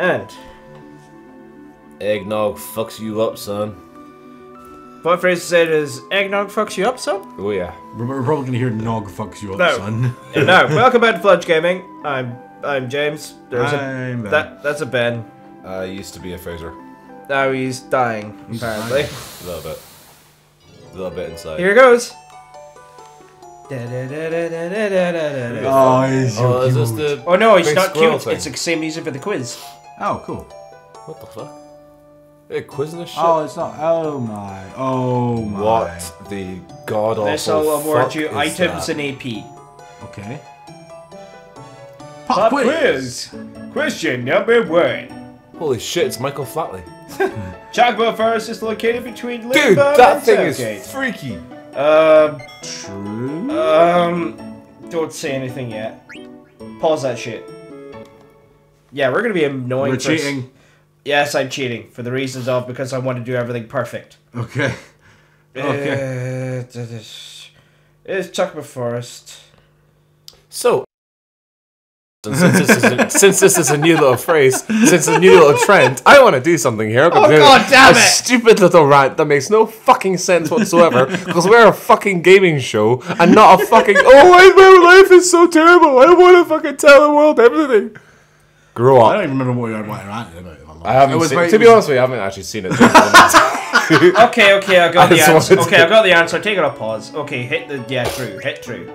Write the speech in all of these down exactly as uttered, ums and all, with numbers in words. And eggnog fucks you up, son. What Fraser said is, eggnog fucks you up, son? Oh yeah. We're, we're probably gonna hear nog fucks you up, no. son. No. Welcome back to Flunge Gaming. I'm I'm James. There's I'm a, Ben. That, that's a Ben. I uh, used to be a Fraser. Now he's dying, he's apparently. Dying. A little bit. A little bit inside. Here it goes. Da, da, da, da, da, da, da, da. Oh, it's oh, is this the oh no, it's not cute. Thing. It's the same music for the quiz. Oh, cool. What the fuck? A quiz and a shit? Oh, it's not. Oh my. Oh my. What the god awful fuck is that? This will award you items and A P. Okay. Pop quiz. quiz. Question number one. Holy shit! It's Michael Flatley. Chocobo Forest is located between Lindblum and Southgate. Dude, that thing is freaky. Um. True. Um. Don't say anything yet. Pause that shit. Yeah, we're gonna be annoying. We're cheating. Yes, I'm cheating for the reasons of because I want to do everything perfect. Okay. Okay. Uh, it's Chocobo Forest. So. Since this is a, since this is a new little phrase, since it's a new little trend, I want to do something here. I'm oh god do damn a it! Stupid little rant that makes no fucking sense whatsoever because we're a fucking gaming show and not a fucking oh my, my life is so terrible. I want to fucking tell the world everything. Grow up. I don't even remember what you what I ranted about. I haven't. It was seen, very, to be honest with you, I haven't actually seen it. okay, okay, I got I the answer. Okay, to... I got the answer. Take it a pause. Okay, hit the yeah true. Hit true.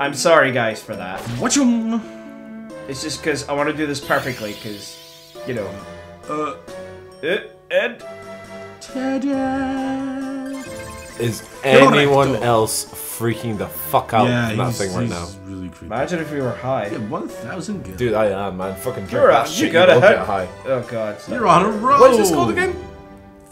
I'm sorry, guys, for that. Watch 'em. It's just because I want to do this perfectly, because, you know. Uh, uh Ed? Ta-da! Is anyone else freaking the fuck out yeah, from that thing right now? Really creepy. Imagine if we were high. Yeah, one thousand good. Dude, I am, man. Fucking drink that shit. You gotta you get high. Oh, God. You're on a roll. What is this called again?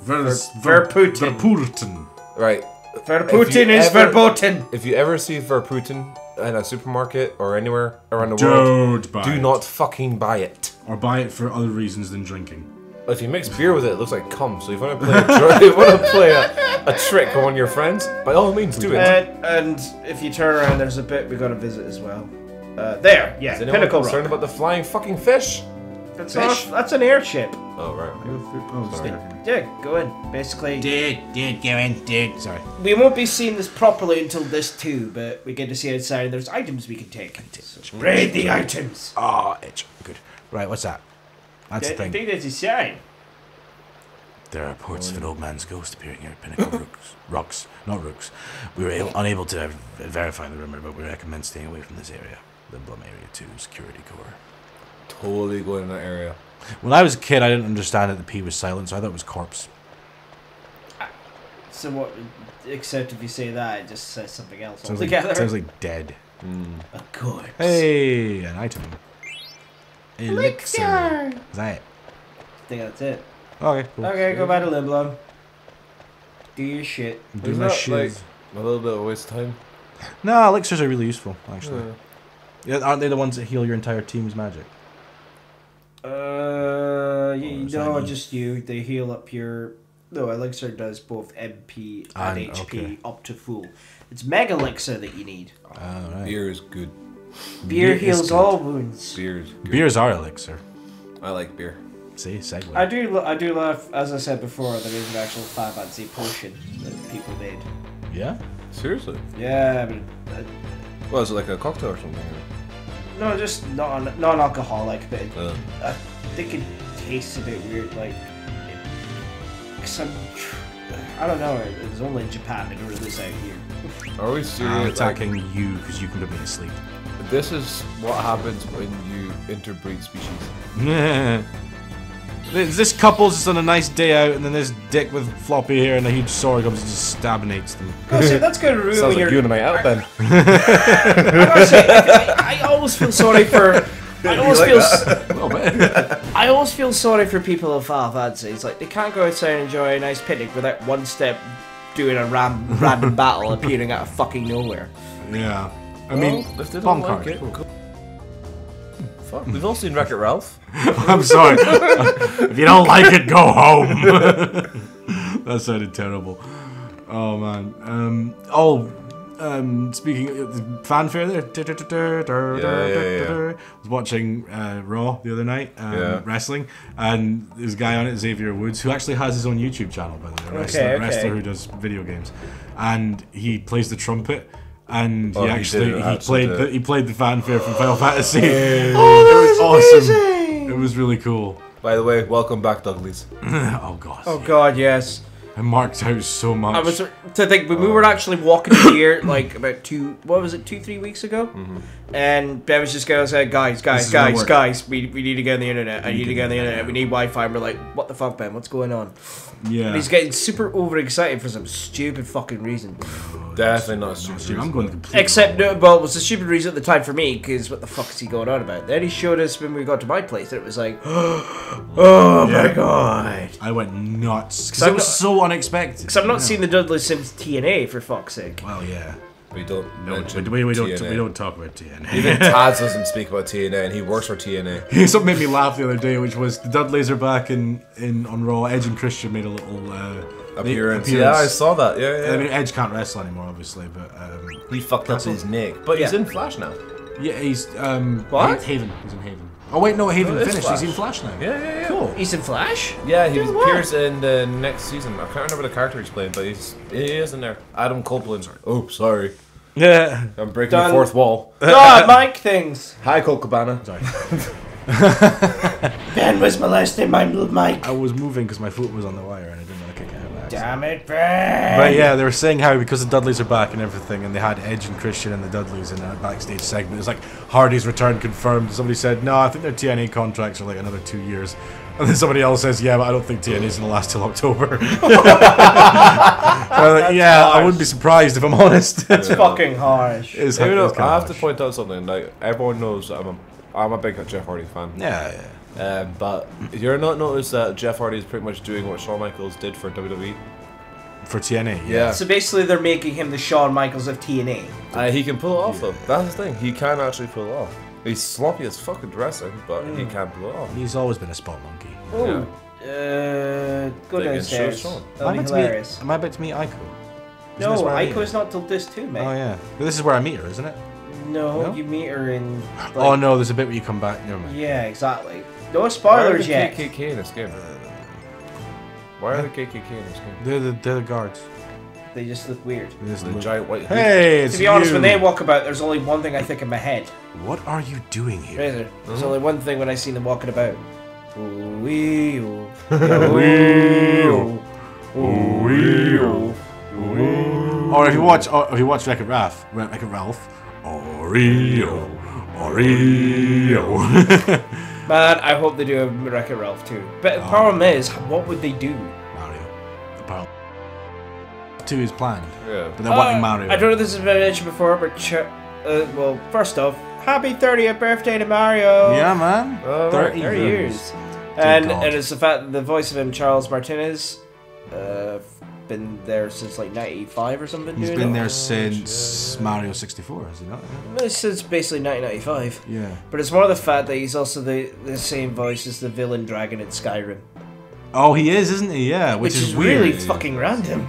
Ver Ver Verpoorten. Verpoorten. Right. Verpoorten is ever, verboten. If you ever see Verpoorten in a supermarket or anywhere around the Don't world, buy do not it. fucking buy it. Or buy it for other reasons than drinking. If you mix beer with it, it looks like cum. So if you want to play, a, you want to play a, a trick on your friends, by all means do it. And, and if you turn around, there's a bit we got to visit as well. Uh, there, yeah, Is anyone Pinnacle Rock. concerned about the flying fucking fish? That's fish. Not, that's an airship. Oh right. Oh, sorry. Dude, go in. Basically. Dude, dude, go in, dude. Sorry. We won't be seeing this properly until this too, but we get to see outside. There's items we can take. So raid the items. Ah, oh, Edge. Good. Right, what's that? That's the thing. I think there's a sign. There are reports of an old man's ghost appearing here at Pinnacle Rooks. Rocks, not Rooks. We were able, unable to verify the rumor, but we recommend staying away from this area, the Blum area too. Security core. Totally going in that area. When I was a kid, I didn't understand that the P was silent, so I thought it was corpse. So what? Except if you say that, it just says something else altogether. Like, sounds like dead. Mm. A corpse. Hey, an item. Elixir. Elixir. Is that it? I think that's it. Okay. Cool. Okay, yeah. Go back to Lindblum. Do your shit. Do Isn't my that, shit. Like, a little bit of waste time. No, elixirs are really useful, actually. Yeah. Aren't they the ones that heal your entire team's magic? Uh, you, no, just you. They heal up your. No, elixir does both M P and, and H P okay. up to full. It's mega elixir that you need. Oh, right. Beer is good. Beer, beer heals good. all wounds. Beer is good. Beers are elixir. I like beer. See, segue. I do. I do love. As I said before, there is an actual Final Fantasy potion that people made. Yeah. Seriously. Yeah. I mean, I, well, is it like a cocktail or something? No, just non non alcoholic, but it, uh, I think it tastes a bit weird. Like, it, some I don't know. It, it's only in Japan they don't release out here. Are we serious? I'm attacking like, you because you can put me to sleep. This is what happens when you interbreed species. This couple's just on a nice day out, and then this dick with floppy hair and a huge sword comes and just stabinates them. God, see, that's gonna ruin Sounds your... like you and I out then. I, say, I, I always feel sorry for. I always like feel. S oh, man. I always feel sorry for people of Final Fantasy. It's like they can't go outside and enjoy a nice picnic without one step doing a ram random battle appearing out of fucking nowhere. Yeah, I mean, well, if they don't like it, cool. We've all seen Wreck-It Ralph. I'm sorry. If you don't like it, go home. That sounded terrible. Oh, man. Um, oh, um, speaking of the fanfare there, I was watching uh, Raw the other night, um, yeah. wrestling, and there's a guy on it, Xavier Woods, who actually has his own YouTube channel, by the way, a wrestler, okay, okay. wrestler who does video games, and he plays the trumpet. And oh, he actually he, he actually played the, he played the fanfare from Final Fantasy. Yeah. Oh, that it was, was awesome! Amazing. It was really cool. By the way, welcome back, Dudleys. Oh god. Oh god, yes. I marked out so much. I was to think when oh. we were actually walking here, like about two, what was it, two three weeks ago, mm-hmm. and Ben was just going to say, guys, guys, guys, guys, we we need to get on the internet. I need to get on the internet. We need Wi-Fi. And we're like, what the fuck, Ben? What's going on? Yeah. And he's getting super overexcited for some stupid fucking reason. Definitely not a stupid reason. I'm going completely. Except, no, well, it was a stupid reason at the time for me, because what the fuck is he going on about? Then he showed us when we got to my place, and it was like, oh yeah. my god. I went nuts. Because it was not, so unexpected. Because I've not yeah. seen the Dudley Sims T N A, for fuck's sake. Well, yeah. We don't no, we, we, don't, we don't talk about T N A. Even Taz doesn't speak about T N A, and he works for T N A. Something made me laugh the other day, which was the Dudleys are back in, in on Raw. Edge and Christian made a little uh, appearance. appearance. Yeah, I saw that. Yeah, yeah, yeah. I mean, Edge can't wrestle anymore, obviously, but um, he fucked up his neck. But yeah. he's in Flash now. Yeah, he's um, what? Haven. He's in Haven. Oh wait, no, Haven no, finished. Flash. He's in Flash now. Yeah, yeah, yeah. Cool. He's in Flash? Yeah, he appears in the next season. I can't remember the character he's playing, but he's he is in there. Adam Copeland. Oh, sorry. Yeah. I'm breaking Done. the fourth wall. God, Mike things. Hi, Cole Cabana. Sorry. Ben was molesting my mic. I was moving because my foot was on the wire and I didn't want to kick it out. Damn it, Ben! But yeah, they were saying how because the Dudleys are back and everything, and they had Edge and Christian and the Dudleys in that backstage segment. It was like Hardy's return confirmed. Somebody said, "No, I think their T N A contracts are like another two years," and then somebody else says, "Yeah, but I don't think T N A's gonna last till October." So like, yeah, harsh. I wouldn't be surprised if I'm honest. It's yeah. fucking harsh. It's you know, I have harsh. to point out something. Like everyone knows, I'm a, I'm a big Jeff Hardy fan. Yeah. yeah. Uh, but you're not noticed that Jeff Hardy is pretty much doing what Shawn Michaels did for W W E, for T N A. Yeah. So basically, they're making him the Shawn Michaels of T N A. Uh, he can pull it off yeah. though. That's the thing. He can actually pull it off. He's sloppy as fucking dressing, but mm. he can pull it off. He's always been a spot monkey. Oh. Yeah. Uh, go they downstairs. That'd be hilarious. Am I about to meet Aiko? No, Aiko's not till this too, mate. Oh yeah. But this is where I meet her, isn't it? No, no? You meet her in. Like, oh no, there's a bit where you come back. Never mind. Yeah, exactly. No spoilers yet. Why are the K K K in this game? Why are the K K K in this game? They're the, they're the guards. They just look weird. They just look giant white. Hey, it's To be honest, you. when they walk about, there's only one thing I think in my head. What are you doing here? Fraser, there's mm-hmm. only one thing when I see them walking about. Ooh-wee-oh. Ooh-wee-oh. Ooh-wee-oh. Or if you watch, or if you watch Wreck-It Ralph, Wreck-It Ralph. Oreo, Oreo. Man, I hope they do a Wreck-It Ralph too. But the oh, problem man. is, what would they do? Mario. Apparently. two is planned. Yeah. But they're uh, wanting Mario. I don't know if this has been mentioned before, but ch uh, well, first off, happy thirtieth birthday to Mario! Yeah, man. Oh, thirty, thirty years. And, and it's the fact that the voice of him, Charles Martinez, uh, been there since like ninety-five or something. He's been there since Mario sixty-four, has he not? Since basically nineteen ninety-five. Yeah. But it's more the fact that he's also the, the same voice as the villain dragon in Skyrim. Oh, he is, isn't he? Yeah, which, which is, is weird. really fucking random.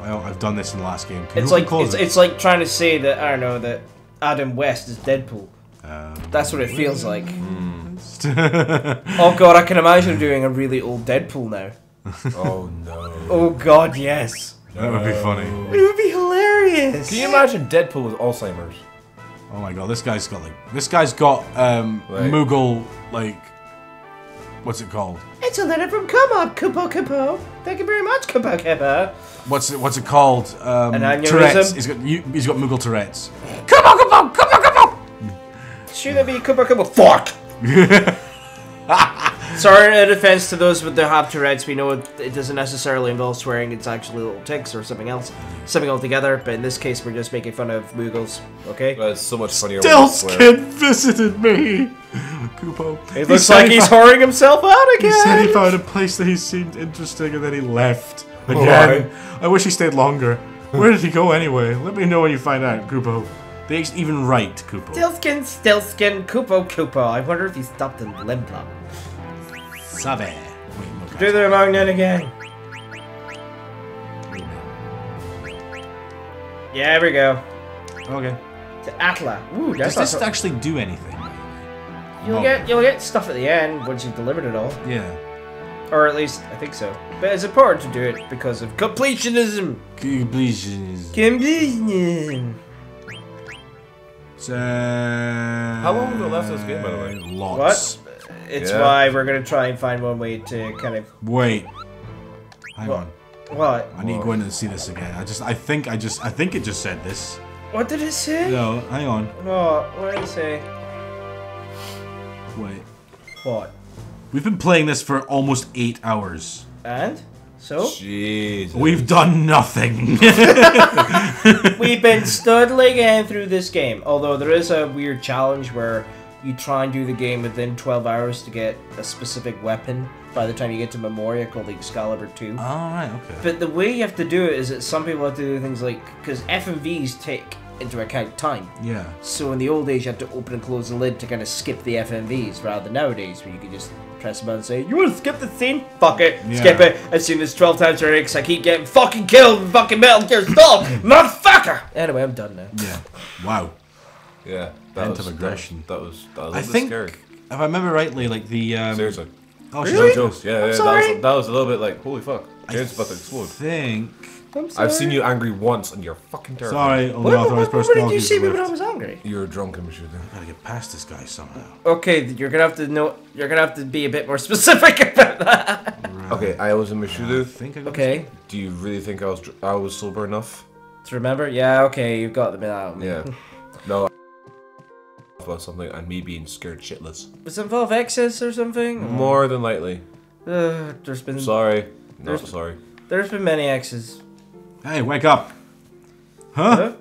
Oh, I've done this in the last game. Can it's like it's, it? it's like trying to say that I don't know that Adam West is Deadpool. Um, That's what it feels like. Oh god, I can imagine him doing a really old Deadpool now. Oh no. Oh god, yes. No. That would be funny. It would be hilarious. Can you imagine Deadpool with Alzheimer's? Oh my god, this guy's got like this guy's got um like, Moogle like what's it called? It's a letter from Come Up, Kubokao. Thank you very much, Kubokao. What's it what's it called? Um An aneurysm? Tourette's. He's got you, he's got Moogle Tourette's. Kubokao, Kubokao. Should it be Kubokao? Fuck. Sorry, in defense to those with the have Tourette's, we know it doesn't necessarily involve swearing, it's actually little tics or something else. Something altogether, but in this case we're just making fun of Moogles, okay? That's so much funnier. Stillskin visited me! Kupo. It looks he like he's whoring himself out again! He said he found a place that he seemed interesting and then he left. Again. Oh, I wish he stayed longer. Where did he go anyway? Let me know when you find out, Kupo. They even write Kupo. Stillskin, Stillskin, Kupo, Kupo. I wonder if he stopped in Lindblum. Save. Do the magnet again. Yeah, there we go. Okay. To Atla. Ooh, that's Does this actually do anything? You'll no. get you'll get stuff at the end once you've delivered it all. Yeah. Or at least I think so. But it's important to do it because of completionism. Completionism. Completionism. So, how long have we left this game, by the way? Lots. What? It's yeah. why we're gonna try and find one way to kind of wait. Hang what? on. What? I need to go in and see this again. I just, I think, I just, I think it just said this. What did it say? No, hang on. No, what did it say? Wait. What? We've been playing this for almost eight hours. And? So? Jeez. We've done nothing. We've been studling in through this game. Although there is a weird challenge where you try and do the game within twelve hours to get a specific weapon by the time you get to Memoria, called the Excalibur two. Oh, right, okay. But the way you have to do it is that some people have to do things like... Because F M Vs take into account time. Yeah. So in the old days, you had to open and close the lid to kind of skip the F M Vs, rather than nowadays, where you can just press them out and say, you want to skip the scene? Fuck it. Yeah. Skip it. As soon as twelve times are because I keep getting fucking killed and fucking Metal Gear Solid. Motherfucker! Anyway, I'm done now. Yeah. Wow. Yeah. That End was, of aggression. That, that was that was I a think, scary. If I remember rightly, like the um, seriously. Oh, really? No jokes. Yeah, I'm yeah. Sorry. That was that was a little bit like holy fuck. James about to explode. Think. I'm sorry. I've seen you angry once, and you're fucking terrible. Sorry, only authorized person. Where did you see me when I was angry? You were drunk and shooting. I gotta get past this guy somehow. Okay, you're gonna have to know. You're gonna have to be a bit more specific about that. Right. Okay, I was in Mishudu. Yeah, think. I okay. Was, do you really think I was I was sober enough to remember? Yeah. Okay, you've got the out. Yeah. No. About something and me being scared shitless. Does it involve excess or something? Mm. More than likely. Uh, there's been. Sorry. Not sorry. There's been many exes. Hey, wake up! Huh? huh?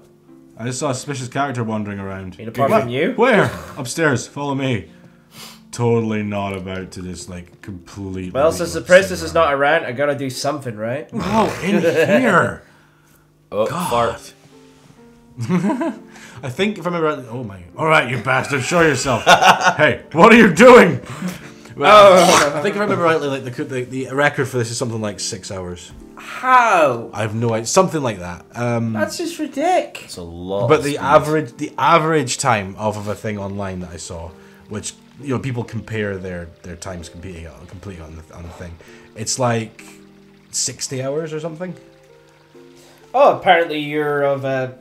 I just saw a suspicious character wandering around. Mean apart from you? Where? Upstairs. Follow me. Totally not about to just like completely. Well, since the princess is not around, I gotta do something, right? Oh, in here! Oh, fart. I think if I remember, oh my! All right, you bastard, show yourself! Hey, what are you doing? Well, I think if I remember rightly, like the, the the record for this is something like six hours. How? I have no idea. Something like that. Um, That's just ridiculous. It's a lot. But the average the average time off of a thing online that I saw, which you know people compare their their times competing completely on the on the thing, it's like sixty hours or something. Oh, apparently you're of a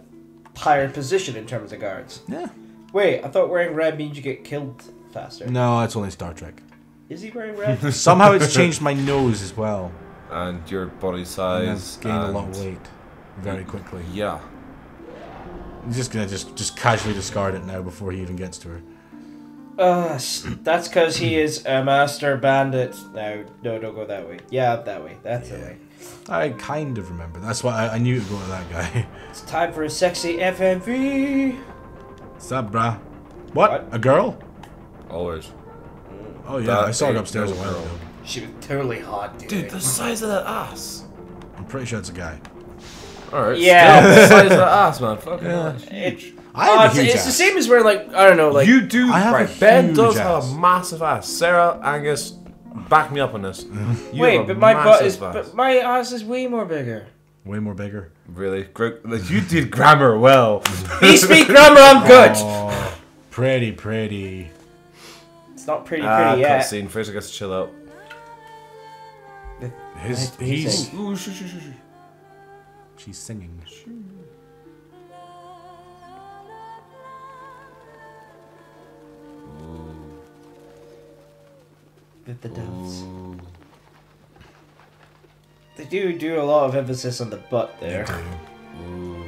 higher position in terms of guards. Yeah. Wait, I thought wearing red means you get killed faster. No, that's only Star Trek. Is he wearing red? Somehow it's changed my nose as well. And your body size. And I've gained and a lot of weight very quickly. Yeah. I'm just gonna just just casually discard it now before he even gets to her. Uh, that's because he is a master bandit. No, no, don't go that way. Yeah, that way. That's yeah. the way. I kind of remember. That's why I, I knew to go to that guy. It's time for a sexy F M V. What's up, bruh? What? what? A girl? Always. Oh yeah, that I saw it upstairs a while ago. She was totally hot, dude. Dude, the size of that ass. I'm pretty sure it's a guy. Alright. Yeah. The size of that ass, man. Fucking yeah. Huge. I have uh, a huge it's ass. the same as where, like, I don't know, like... You do. I have right. a huge Ben does ass. have a massive ass. Sarah, Angus... Back me up on this. You Wait, but my butt is, but my ass is way more bigger. Way more bigger. Really? You did grammar well. You speak grammar, I'm good. Oh, pretty, pretty. It's not pretty, pretty uh, yet. Cutscene. Fraser gets to chill out. His, he's. Ooh, sh sh sh sh. She's singing. Ooh. With the doves. Ooh. They do do a lot of emphasis on the butt there. Ooh.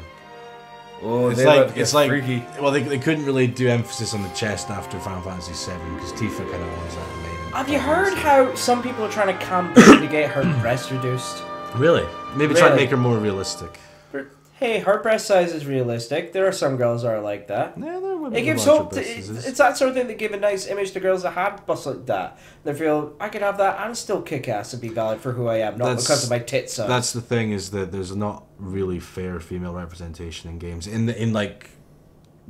Ooh, it's like it's like freaky. Well, they they couldn't really do emphasis on the chest after Final Fantasy seven because Tifa kind of owns that main. Have you heard how some people are trying to campaign to get her breast reduced? Really? Maybe really? try to make her more realistic. But, hey, her breast size is realistic. There are some girls that are like that. Yeah, there would be. It gives hope. To, it, it's that sort of thing that give a nice image to girls that had busts like that. They feel I could have that and still kick ass and be valid for who I am, not that's, because of my tits size. That's the thing is that there's not really fair female representation in games in the in like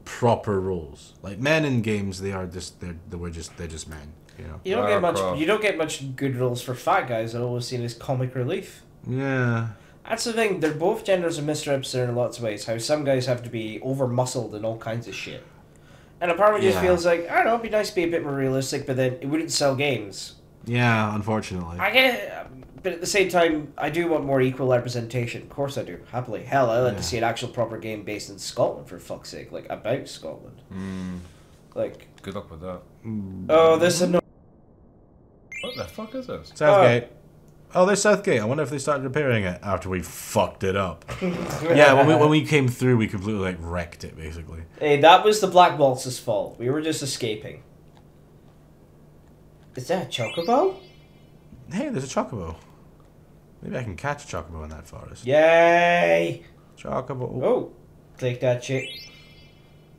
proper roles. Like men in games, they are just they're they were just they're just men. You know. You don't Lara get much. Croft. You don't get much good roles for fat guys. They're always seen as comic relief. Yeah. That's the thing, they're both genders are misrepresented in lots of ways. How some guys have to be over-muscled and all kinds of shit. And it probably yeah. just feels like, I don't know, it'd be nice to be a bit more realistic, but then it wouldn't sell games. Yeah, unfortunately. I get it, but at the same time, I do want more equal representation. Of course I do, happily. Hell, I'd like yeah. to see an actual proper game based in Scotland, for fuck's sake. Like, about Scotland. Mm. Like... Good luck with that. Oh, this is no... What the fuck is this? Southgate. Uh, Oh, there's Southgate. I wonder if they started repairing it after we fucked it up. Yeah, when we, when we came through, we completely, like, wrecked it, basically. Hey, that was the Black Waltz's fault. We were just escaping. Is that a chocobo? Hey, there's a chocobo. Maybe I can catch a chocobo in that forest. Yay! Chocobo. Oh, take that shit.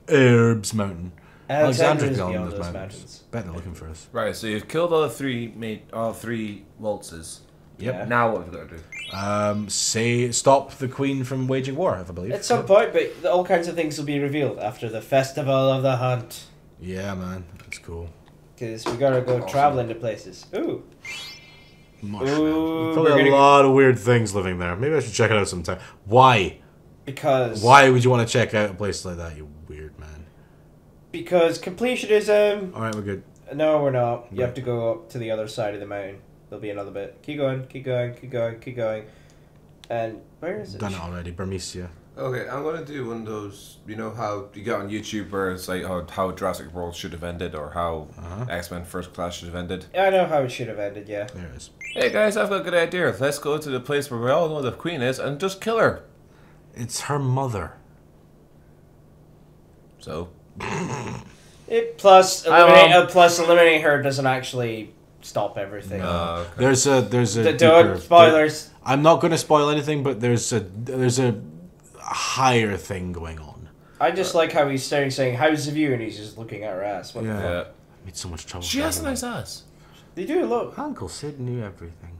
Herbs Mountain. Alexandra's beyond, beyond those mountains. mountains. Bet they're looking for us. Right, so you've killed all the three, made all three waltzes. Yep. Yeah. Now what have you got to do? Um, say, stop the Queen from waging war, I believe. At some point, but all kinds of things will be revealed after the Festival of the Hunt. Yeah, man. That's cool. Because we got to go awesome. traveling to places. Ooh. Much Ooh probably a gonna... lot of weird things living there. Maybe I should check it out sometime. Why? Because... Why would you want to check out a place like that, you weird man? Because completionism... Alright, we're good. No, we're not. You right. have to go up to the other side of the mountain. There'll be another bit. Keep going, keep going, keep going, keep going. And where is it? Done it already, Bermesia. Okay, I'm going to do one of those, you know how you got on YouTube where it's like how, how Jurassic World should have ended or how uh-huh. X-Men First Class should have ended. Yeah, I know how it should have ended, yeah. There it is. Hey guys, I've got a good idea. Let's go to the place where we all know the Queen is and just kill her. It's her mother. So? It plus eliminate uh, plus eliminating her doesn't actually stop everything. No, okay. There's a there's a the deeper, spoilers. There, I'm not going to spoil anything, but there's a there's a higher thing going on. I just uh, like how he's staring, saying "How's the view?" and he's just looking at her ass. What yeah, the fuck? I made so much trouble. She has a nice ass. They do look. Uncle Sid knew everything.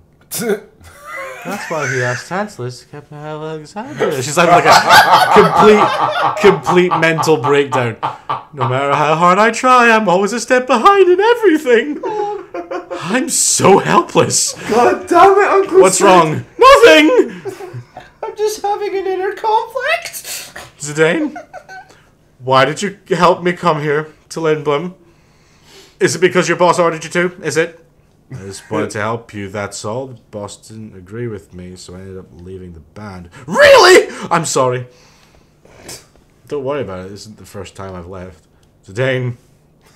That's why he asked Tantalus to keep Alexander. She's having like a complete, complete mental breakdown. No matter how hard I try, I'm always a step behind in everything. I'm so helpless. God damn it, Uncle What's Sid. wrong? Nothing! I'm just having an inner conflict. Zidane, why did you help me come here to Lindblum? Is it because your boss ordered you to? Is it? I just wanted to help you, that's all. The boss didn't agree with me, so I ended up leaving the band. Really? I'm sorry. Don't worry about it. This isn't the first time I've left. Zidane.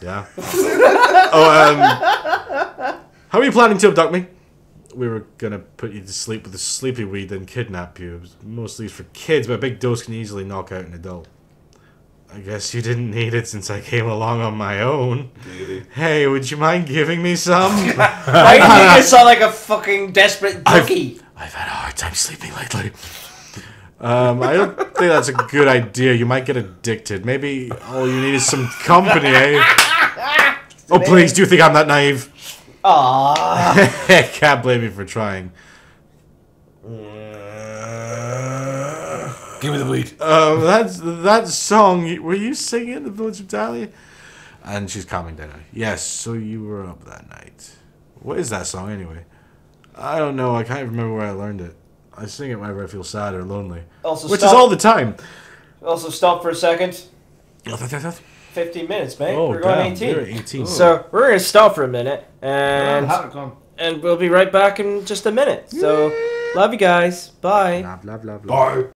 Yeah. oh, um... How are you planning to abduct me? We were gonna put you to sleep with a sleepy weed, then kidnap you. It was mostly for kids, but a big dose can easily knock out an adult. I guess you didn't need it since I came along on my own. Really? Hey, would you mind giving me some? Why do you think I sound like a fucking desperate ducky? I've, I've had a hard time sleeping lately. Um, I don't think that's a good idea. You might get addicted. Maybe all you need is some company, eh? Oh, please, do you think I'm that naive? Aww. Can't blame me for trying. Give me the bleed. Um, that's that song. Were you singing in the Village of Dahlia? And she's calming down. Yes. So you were up that night. What is that song anyway? I don't know. I can't remember where I learned it. I sing it whenever I feel sad or lonely. Also, which stop. is all the time. Also, stop for a second. Fifteen minutes, mate. Oh, we're going damn, eighteen. eighteen. So we're gonna stop for a minute, and yeah, and we'll be right back in just a minute. So yeah. Love you guys. Bye. Love, love, love, love. Bye.